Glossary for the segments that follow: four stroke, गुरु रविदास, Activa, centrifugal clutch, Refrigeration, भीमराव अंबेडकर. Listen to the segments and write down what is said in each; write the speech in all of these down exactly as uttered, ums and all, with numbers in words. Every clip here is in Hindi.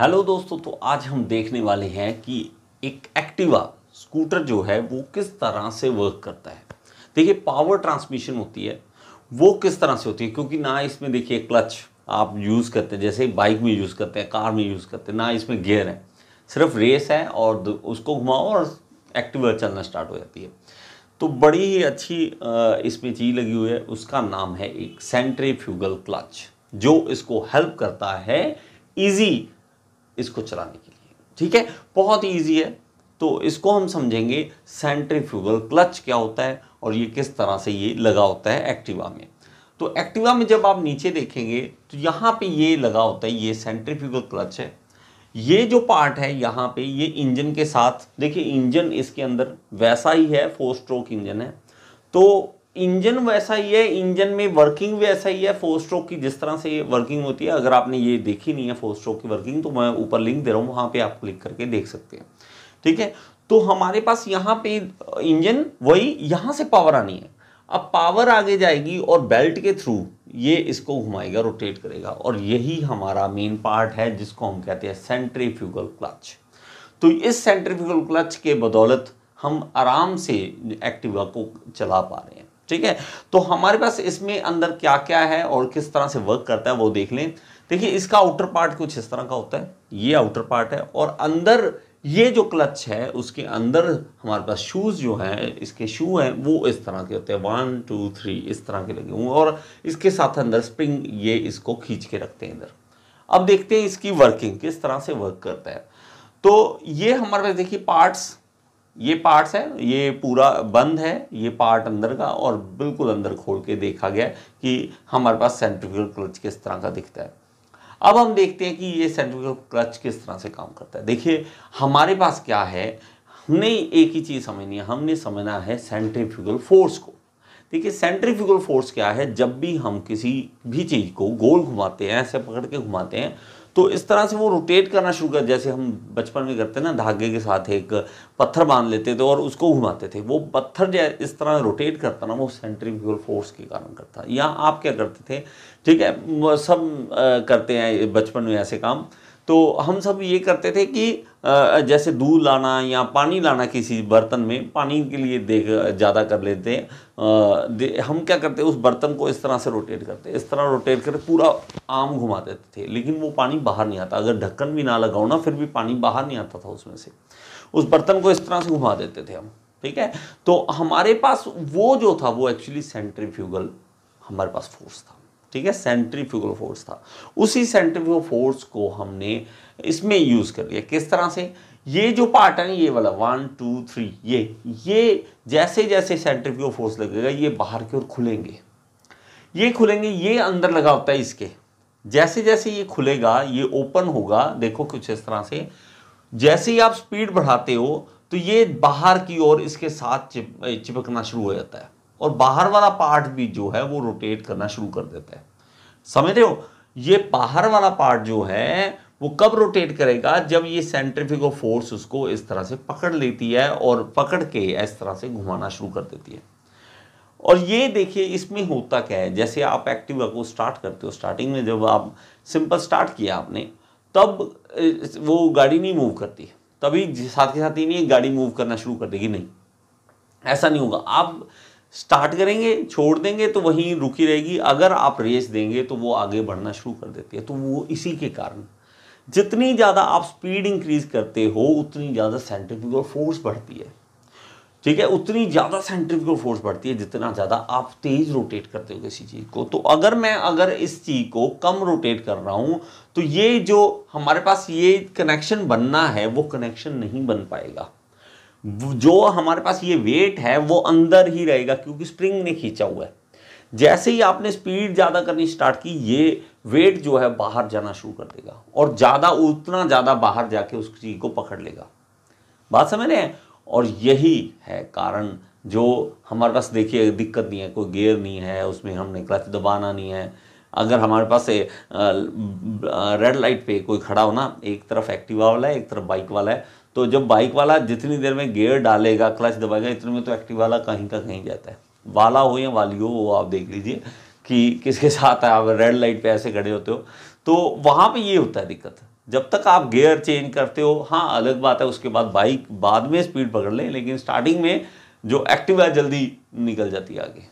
हेलो दोस्तों, तो आज हम देखने वाले हैं कि एक एक्टिवा स्कूटर जो है वो किस तरह से वर्क करता है। देखिए, पावर ट्रांसमिशन होती है वो किस तरह से होती है, क्योंकि ना इसमें देखिए क्लच आप यूज़ करते हैं जैसे बाइक में यूज़ करते हैं, कार में यूज़ करते हैं, ना इसमें गियर है, सिर्फ रेस है और उसको घुमाओ और एक्टिवा चलना स्टार्ट हो जाती है। तो बड़ी ही अच्छी इसमें चीज़ लगी हुई है, उसका नाम है एक सेंट्रीफ्यूगल क्लच, जो इसको हेल्प करता है ईजी इसको चलाने के लिए। ठीक है, बहुत इजी है। तो इसको हम समझेंगे सेंट्रीफ्यूगल क्लच क्या होता है और ये किस तरह से ये लगा होता है एक्टिवा में। तो एक्टिवा में जब आप नीचे देखेंगे तो यहाँ पे ये लगा होता है, ये सेंट्रीफ्यूगल क्लच है। ये जो पार्ट है यहाँ पे ये इंजन के साथ, देखिए इंजन इसके अंदर वैसा ही है, फोर स्ट्रोक इंजन है तो इंजन वैसा ही है, इंजन में वर्किंग वैसा ही है फोर स्ट्रोक की जिस तरह से ये वर्किंग होती है। अगर आपने ये देखी नहीं है फोर स्ट्रोक की वर्किंग तो मैं ऊपर लिंक दे रहा हूँ, वहाँ पे आप क्लिक करके देख सकते हैं। ठीक है, तो हमारे पास यहाँ पे इंजन, वही यहाँ से पावर आनी है। अब पावर आगे जाएगी और बेल्ट के थ्रू ये इसको घुमाएगा, रोटेट करेगा और यही हमारा मेन पार्ट है जिसको हम कहते हैं सेंट्रीफ्यूगल क्लच। तो इस सेंट्रीफ्यूगल क्लच के बदौलत हम आराम से एक्टिवा को चला पा रहे हैं। ठीक है, तो हमारे पास इसमें अंदर क्या क्या है और किस तरह से वर्क करता है वो देख लें। देखिए, इसका आउटर पार्ट कुछ इस तरह का होता है, ये आउटर पार्ट है और अंदर ये जो क्लच है उसके अंदर हमारे पास शूज़ जो हैं, इसके शू हैं वो इस तरह के होते हैं, वन टू थ्री इस तरह के लगे हुए और इसके साथ अंदर स्प्रिंग ये इसको खींच के रखते हैं अंदर। अब देखते हैं इसकी वर्किंग किस तरह से वर्क करता है। तो ये हमारे पास देखिए पार्ट्स, ये पार्ट्स है, ये पूरा बंद है, ये पार्ट अंदर का और बिल्कुल अंदर खोल के देखा गया कि हमारे पास सेंट्रीफ्यूगल क्लच किस तरह का दिखता है। अब हम देखते हैं कि ये सेंट्रीफ्यूगल क्लच किस तरह से काम करता है। देखिए, हमारे पास क्या है, हमने एक ही चीज़ समझनी है, हमने समझना है सेंट्रीफ्यूगल फोर्स को। देखिए, सेंट्रीफ्यूगल फोर्स क्या है, जब भी हम किसी भी चीज़ को गोल घुमाते हैं, ऐसे पकड़ के घुमाते हैं तो इस तरह से वो रोटेट करना शुरू कर, जैसे हम बचपन में करते ना, धागे के साथ एक पत्थर बांध लेते थे और उसको घुमाते थे, वो पत्थर जो इस तरह रोटेट करता ना वो सेंट्रीफ्यूगल फोर्स के कारण करता। या आप क्या करते थे, ठीक है, सब करते हैं बचपन में ऐसे काम, तो हम सब ये करते थे कि जैसे दूध लाना या पानी लाना, किसी बर्तन में पानी के लिए देख ज़्यादा कर लेते हैं, हम क्या करते हैं उस बर्तन को इस तरह से रोटेट करते, इस तरह रोटेट करके पूरा आम घुमा देते थे, लेकिन वो पानी बाहर नहीं आता। अगर ढक्कन भी ना लगाओ ना फिर भी पानी बाहर नहीं आता था उसमें से, उस बर्तन को इस तरह से घुमा देते थे हम। ठीक है, तो हमारे पास वो जो था वो एक्चुअली सेंट्रीफ्यूगल हमारे पास फोर्स था। ठीक है, सेंट्रीफ्यूगल फोर्स था, उसी सेंट्रीफ्यूगल फोर्स को हमने इसमें यूज़ कर लिया। किस तरह से, ये जो पार्ट है ये वाला वन टू थ्री, ये ये जैसे जैसे सेंट्रीफ्यूगल फोर्स लगेगा ये बाहर की ओर खुलेंगे, ये खुलेंगे, ये अंदर लगा होता है इसके, जैसे जैसे ये खुलेगा ये ओपन होगा, देखो कुछ इस तरह से। जैसे ही आप स्पीड बढ़ाते हो तो ये बाहर की ओर इसके साथ चिप, चिपकना शुरू हो जाता है और बाहर वाला पार्ट भी जो है वो रोटेट करना शुरू कर देता है। समझ रहे हो, ये बाहर वाला पार्ट जो है वो कब रोटेट करेगा, जब ये सेंट्रीफ्यूगल फोर्स उसको इस तरह से पकड़ लेती है और पकड़ के इस तरह से घुमाना शुरू कर देती है। और ये देखिए इसमें होता क्या है, जैसे आप एक्टिवा को स्टार्ट करते हो, स्टार्टिंग में जब आप सिंपल स्टार्ट किया आपने तब वो गाड़ी नहीं मूव करती, तभी साथ के साथ ही नहीं गाड़ी मूव करना शुरू कर देगी, नहीं, ऐसा नहीं होगा। आप स्टार्ट करेंगे, छोड़ देंगे तो वहीं रुकी रहेगी, अगर आप रेस देंगे तो वो आगे बढ़ना शुरू कर देती है। तो वो इसी के कारण, जितनी ज़्यादा आप स्पीड इंक्रीज करते हो उतनी ज़्यादा सेंट्रीफ्यूगल फोर्स बढ़ती है। ठीक है, उतनी ज़्यादा सेंट्रीफ्यूगल फोर्स बढ़ती है जितना ज़्यादा आप तेज़ रोटेट करते हो किसी चीज़ को। तो अगर मैं अगर इस चीज़ को कम रोटेट कर रहा हूँ तो ये जो हमारे पास ये कनेक्शन बनना है वो कनेक्शन नहीं बन पाएगा, जो हमारे पास ये वेट है वो अंदर ही रहेगा क्योंकि स्प्रिंग ने खींचा हुआ है। जैसे ही आपने स्पीड ज़्यादा करनी स्टार्ट की ये वेट जो है बाहर जाना शुरू कर देगा और ज़्यादा उतना ज़्यादा बाहर जाके उस चीज़ को पकड़ लेगा। बात समझ रहे हैं, और यही है कारण जो हमारे पास, देखिए दिक्कत नहीं है, कोई गियर नहीं है उसमें, हमने क्लच दबाना नहीं है। अगर हमारे पास रेड लाइट पे कोई खड़ा हो ना, एक तरफ एक्टिवा वाला है एक तरफ बाइक वाला है, तो जब बाइक वाला जितनी देर में गियर डालेगा क्लच दबाएगा इतने में तो एक्टिवा वाला कहीं का कहीं जाता है। वाला हो या वाली हो वो आप देख लीजिए कि किसके साथ है, आप रेड लाइट पे ऐसे खड़े होते हो तो वहाँ पे ये होता है दिक्कत। जब तक आप गियर चेंज करते हो, हाँ अलग बात है उसके बाद बाइक बाद में स्पीड पकड़ ले, लेकिन स्टार्टिंग में जो एक्टिवा जल्दी निकल जाती है आगे।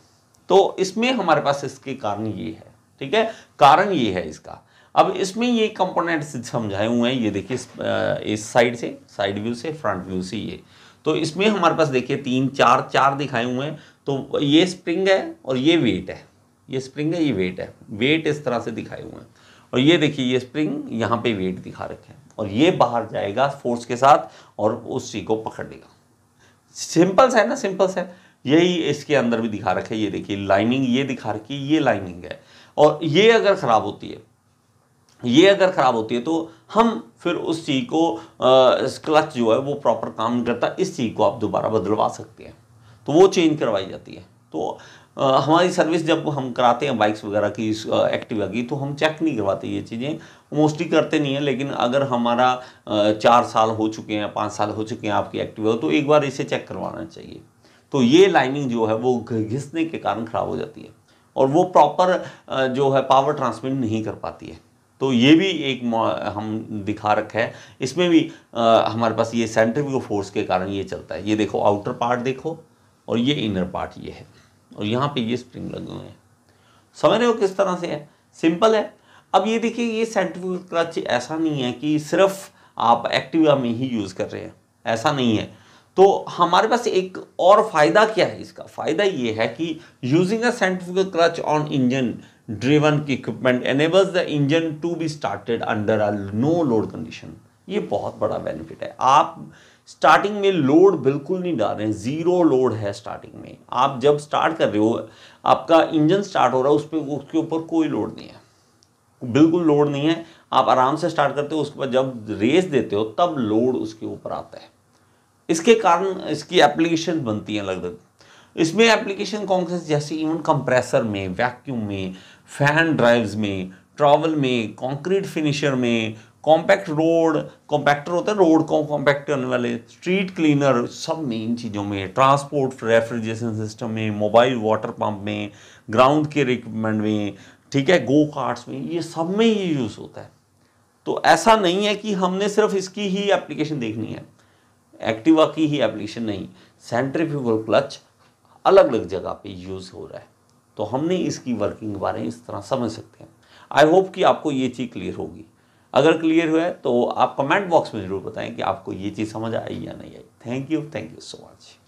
तो इसमें हमारे पास इसके कारण ये है, ठीक है, कारण ये है इसका। अब इसमें ये कंपोनेंट्स समझाए हुए हैं, ये देखिए इस साइड से, साइड व्यू से, फ्रंट व्यू से ये। तो इसमें हमारे पास देखिए तीन चार चार दिखाए हुए हैं। तो ये स्प्रिंग है और ये वेट है, ये स्प्रिंग है ये वेट है, वेट इस तरह से दिखाए हुए हैं। और ये देखिए ये स्प्रिंग यहाँ पे वेट दिखा रखे हैं और ये बाहर जाएगा फोर्स के साथ और उसी को पकड़ेगा। सिंपल सा है ना, सिंपल सा है। यही इसके अंदर भी दिखा रखे है, ये देखिए लाइनिंग ये दिखा रखी है, ये लाइनिंग है। और ये अगर ख़राब होती है, ये अगर ख़राब होती है तो हम फिर उस चीज़ को क्लच जो है वो प्रॉपर काम नहीं करता, इस चीज़ को आप दोबारा बदलवा सकते हैं, तो वो चेंज करवाई जाती है। तो आ, हमारी सर्विस जब हम कराते हैं बाइक्स वगैरह की, एक्टिवा की, तो हम चेक नहीं करवाते, ये चीज़ें मोस्टली करते नहीं हैं। लेकिन अगर हमारा आ, चार साल हो चुके हैं, पाँच साल हो चुके हैं आपकी एक्टिवा, तो एक बार इसे चेक करवाना चाहिए। तो ये लाइनिंग जो है वो घिसने के कारण ख़राब हो जाती है और वो प्रॉपर जो है पावर ट्रांसमिट नहीं कर पाती है। तो ये भी एक हम दिखा रखा है, इसमें भी आ, हमारे पास ये सेंट्रीफ्यूगल फोर्स के कारण ये चलता है। ये देखो आउटर पार्ट देखो और ये इनर पार्ट ये है और यहाँ पे ये स्प्रिंग लगे हुए हैं। समझ रहे हो किस तरह से है, सिंपल है। अब ये देखिए ये सेंट्रीफ्यूगल क्लच ऐसा नहीं है कि सिर्फ आप एक्टिवा में ही यूज़ कर रहे हैं, ऐसा नहीं है। तो हमारे पास एक और फ़ायदा क्या है इसका, फ़ायदा ये है कि using a centrifugal clutch on engine driven equipment enables the engine to be started under a no load condition. ये बहुत बड़ा बेनिफिट है। आप स्टार्टिंग में लोड बिल्कुल नहीं डाल रहे हैं, ज़ीरो लोड है स्टार्टिंग में। आप जब स्टार्ट कर रहे हो, आपका इंजन स्टार्ट हो रहा है, उस पर उसके ऊपर कोई लोड नहीं है, बिल्कुल लोड नहीं है। आप आराम से स्टार्ट करते हो, उसके बाद जब रेस देते हो तब लोड उसके ऊपर आता है। इसके कारण इसकी एप्लीकेशन बनती हैं अलग अलग। इसमें एप्लीकेशन कौन से, जैसे इवन कंप्रेसर में, वैक्यूम में, फैन ड्राइव्स में, ट्रॉवल में, कंक्रीट फिनिशर में, कॉम्पैक्ट रोड, कॉम्पैक्टर होता है रोड को कॉम्पैक्ट करने वाले, स्ट्रीट क्लीनर, सब में, इन चीज़ों में, ट्रांसपोर्ट रेफ्रिजरेशन सिस्टम में, मोबाइल वाटर पंप में, ग्राउंड केयर इक्विपमेंट में, ठीक है, गो कार्ट्स में, ये सब में ये यूज़ होता है। तो ऐसा नहीं है कि हमने सिर्फ इसकी ही एप्लीकेशन देखनी है, एक्टिवा की ही एप्लीकेशन नहीं, सेंट्रीफ्यूगल क्लच अलग अलग जगह पे यूज़ हो रहा है। तो हमने इसकी वर्किंग के बारे में इस तरह समझ सकते हैं। आई होप कि आपको ये चीज़ क्लियर होगी। अगर क्लियर हुआ है तो आप कमेंट बॉक्स में ज़रूर बताएं कि आपको ये चीज़ समझ आई या नहीं आई। Thank you, thank you so much.